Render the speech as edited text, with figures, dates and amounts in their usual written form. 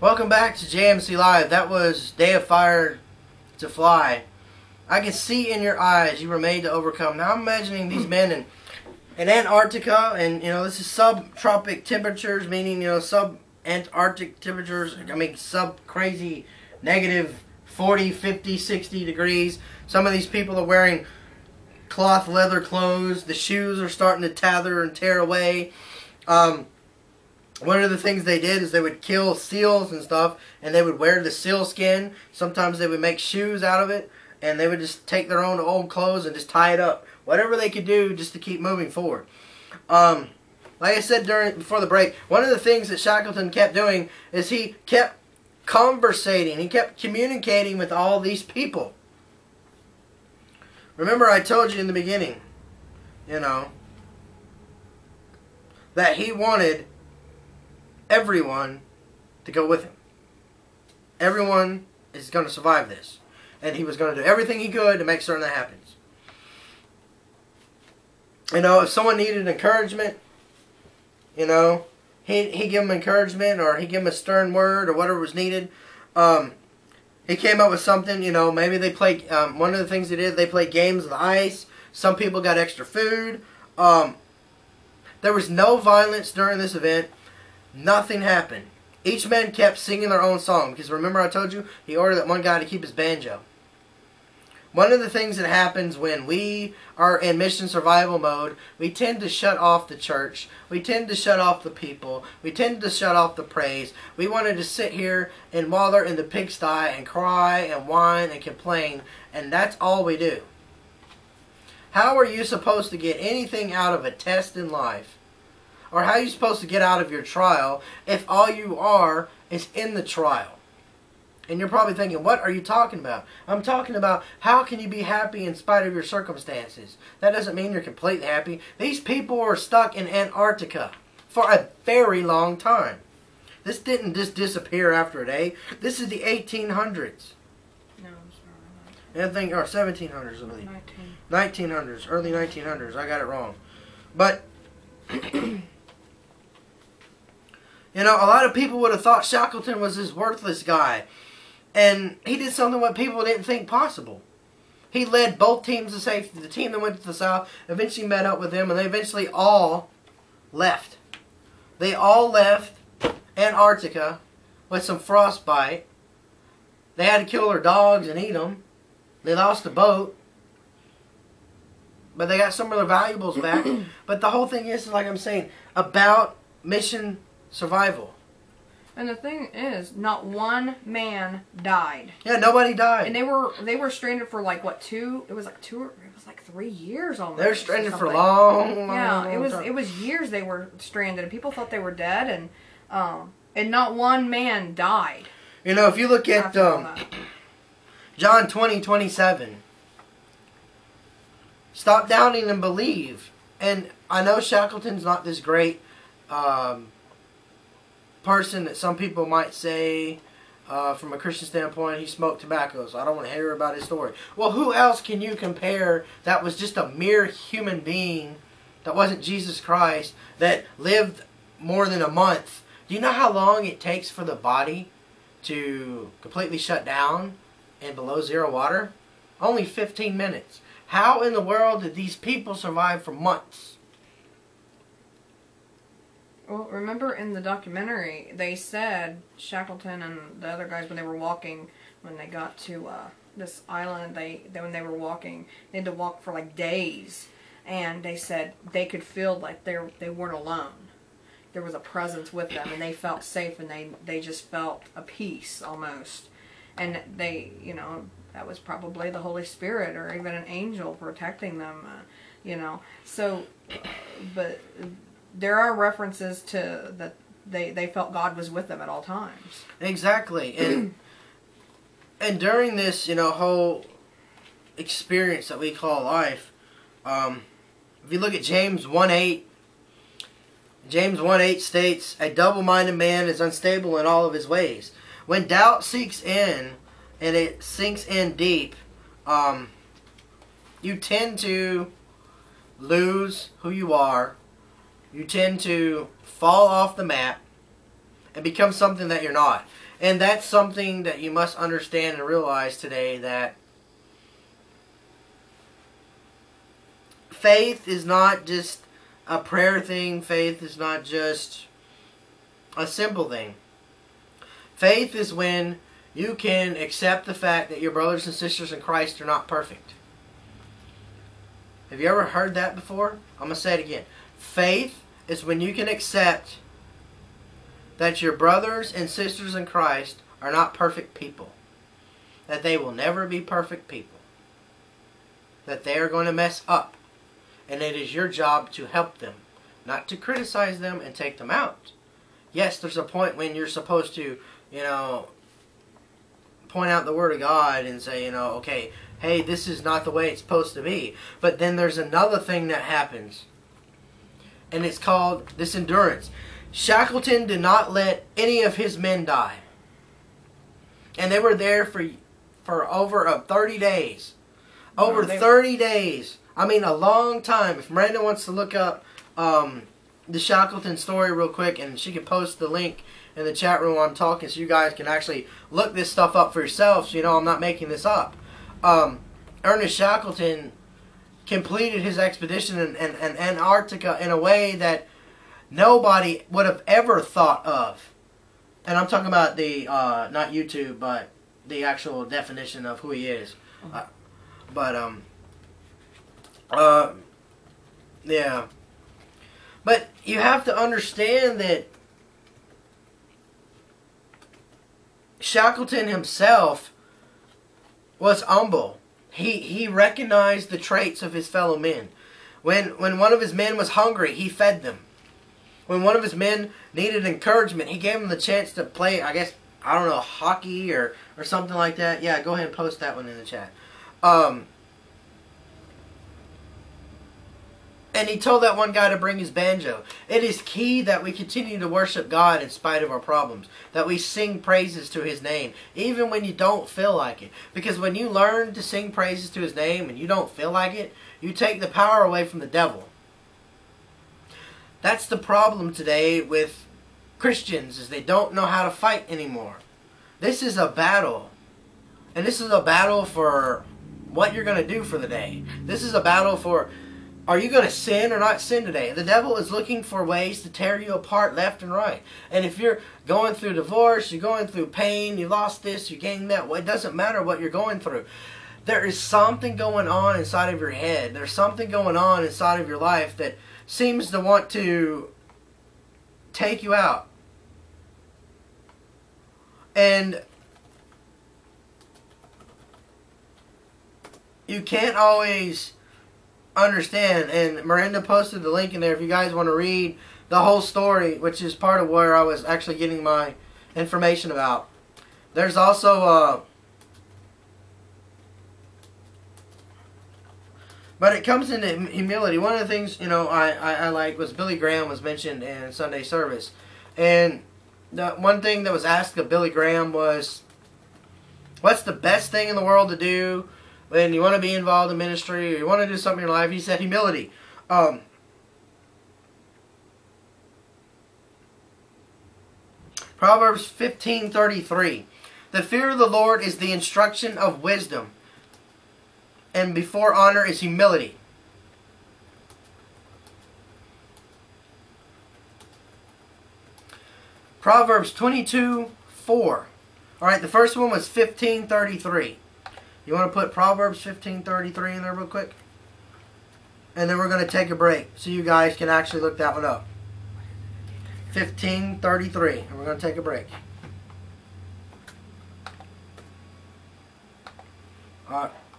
Welcome back to JMC Live. That was Day of Fire to Fly. I can see in your eyes you were made to overcome. Now I'm imagining these men in Antarctica, and this is subtropic temperatures, meaning sub-Antarctic temperatures, sub-crazy negative 40, 50, 60 degrees. Some of these people are wearing cloth leather clothes. The shoes are starting to tether and tear away. One of the things they did is they would kill seals and stuff, and they would wear the seal skin. Sometimes they would make shoes out of it, and they would just take their own old clothes and just tie it up. Whatever they could do just to keep moving forward. Like I said before the break, one of the things that Shackleton kept doing is he kept conversating. He kept communicating with all these people. Remember I told you in the beginning, that he wanted everyone to go with him. Everyone is going to survive this. And he was going to do everything he could to make certain that happens. If someone needed encouragement, he'd give them encouragement, or he'd give them a stern word, or whatever was needed. He came up with something, maybe they played, one of the things they did, they played games of the ice. Some people got extra food. There was no violence during this event. Nothing happened. Each man kept singing their own song, because remember I told you, he ordered that one guy to keep his banjo. One of the things that happens when we are in mission survival mode, we tend to shut off the church, we tend to shut off the people, we tend to shut off the praise. We wanted to sit here and wallow in the pigsty and cry and whine and complain, and that's all we do. How are you supposed to get anything out of a test in life? Or how are you supposed to get out of your trial if all you are is in the trial? And you're probably thinking, what are you talking about? I'm talking about how can you be happy in spite of your circumstances? That doesn't mean you're completely happy. These people were stuck in Antarctica for a very long time. This didn't just disappear after a day. This is the 1800s. No, I'm sorry. Anything, or 1700s, I believe. 1900s, early 1900s. I got it wrong. But a lot of people would have thought Shackleton was this worthless guy. And he did something what people didn't think possible. He led both teams to safety. The team that went to the south eventually met up with him, and they eventually all left. They all left Antarctica with some frostbite. They had to kill their dogs and eat them. They lost the boat. But they got some of their valuables back. But the whole thing is, like I'm saying, about mission survival. And the thing is, not one man died. Yeah, nobody died. And they were stranded for like what, two? It was like two, it was like 3 years almost. They were stranded for long. Yeah, it was years they were stranded, and people thought they were dead, and not one man died. If you look at John 20:27, stop doubting and believe. And I know Shackleton's not this great person that some people might say, from a Christian standpoint, he smoked tobacco, so I don't want to hear about his story. Well, who else can you compare that was just a mere human being that wasn't Jesus Christ, that lived more than a month? Do you know how long it takes for the body to completely shut down and below zero water? Only 15 minutes. How in the world did these people survive for months? Well, remember in the documentary, they said Shackleton and the other guys, when they were walking, when they got to this island, when they were walking, they had to walk for like days, and they said they could feel like they weren't alone. There was a presence with them, and they felt safe, and they just felt a peace almost, and they that was probably the Holy Spirit or even an angel protecting them, So, but there are references to that they felt God was with them at all times. Exactly. And during this, whole experience that we call life, if you look at James 1:8, James 1:8 states, "A double-minded man is unstable in all of his ways. When doubt seeks in and it sinks in deep, you tend to lose who you are. You tend to fall off the map and become something that you're not." And that's something that you must understand and realize today, that faith is not just a prayer thing. Faith is not just a simple thing. Faith is when you can accept the fact that your brothers and sisters in Christ are not perfect. Have you ever heard that before? I'm going to say it again. Faith is when you can accept that your brothers and sisters in Christ are not perfect people. That they will never be perfect people. That they are going to mess up. And it is your job to help them, not to criticize them and take them out. Yes, there's a point when you're supposed to, you know, point out the Word of God and say, you know, okay, hey, this is not the way it's supposed to be. But then there's another thing that happens, and it's called this endurance. Shackleton did not let any of his men die. And they were there for over 30 days. Over 30 days. I mean, a long time. If Miranda wants to look up the Shackleton story real quick, and she can post the link in the chat room while I'm talking, so you guys can actually look this stuff up for yourselves, so you know I'm not making this up. Ernest Shackleton completed his expedition in Antarctica in a way that nobody would have ever thought of. And I'm talking about the, not YouTube, but the actual definition of who he is. Yeah. But you have to understand that Shackleton himself was humble. He recognized the traits of his fellow men. When one of his men was hungry, he fed them. When one of his men needed encouragement, he gave them the chance to play, I guess, I don't know, hockey or something like that. Yeah, go ahead and post that one in the chat. And he told that one guy to bring his banjo. It is key that we continue to worship God in spite of our problems. That we sing praises to His name. Even when you don't feel like it. Because when you learn to sing praises to His name and you don't feel like it, you take the power away from the devil. That's the problem today with Christians, is they don't know how to fight anymore. This is a battle. And this is a battle for what you're going to do for the day. This is a battle for... Are you going to sin or not sin today? The devil is looking for ways to tear you apart left and right. And if you're going through divorce, you're going through pain, you lost this, you gained that, it doesn't matter what you're going through. There is something going on inside of your head. There's something going on inside of your life that seems to want to take you out. And you can't always... understand, and Miranda posted the link in there if you guys want to read the whole story, which is part of where I was actually getting my information about. There's also but it comes into humility. One of the things, you know, I like was Billy Graham was mentioned in Sunday service, and the one thing that was asked of Billy Graham was, what's the best thing in the world to do when you want to be involved in ministry or you want to do something in your life? He said humility. Proverbs 15:33. The fear of the Lord is the instruction of wisdom, and before honor is humility. Proverbs 22:4. Alright, the first one was 15:33. You want to put Proverbs 15:33 in there real quick? And then we're going to take a break so you guys can actually look that one up. 15:33. And we're going to take a break. All right.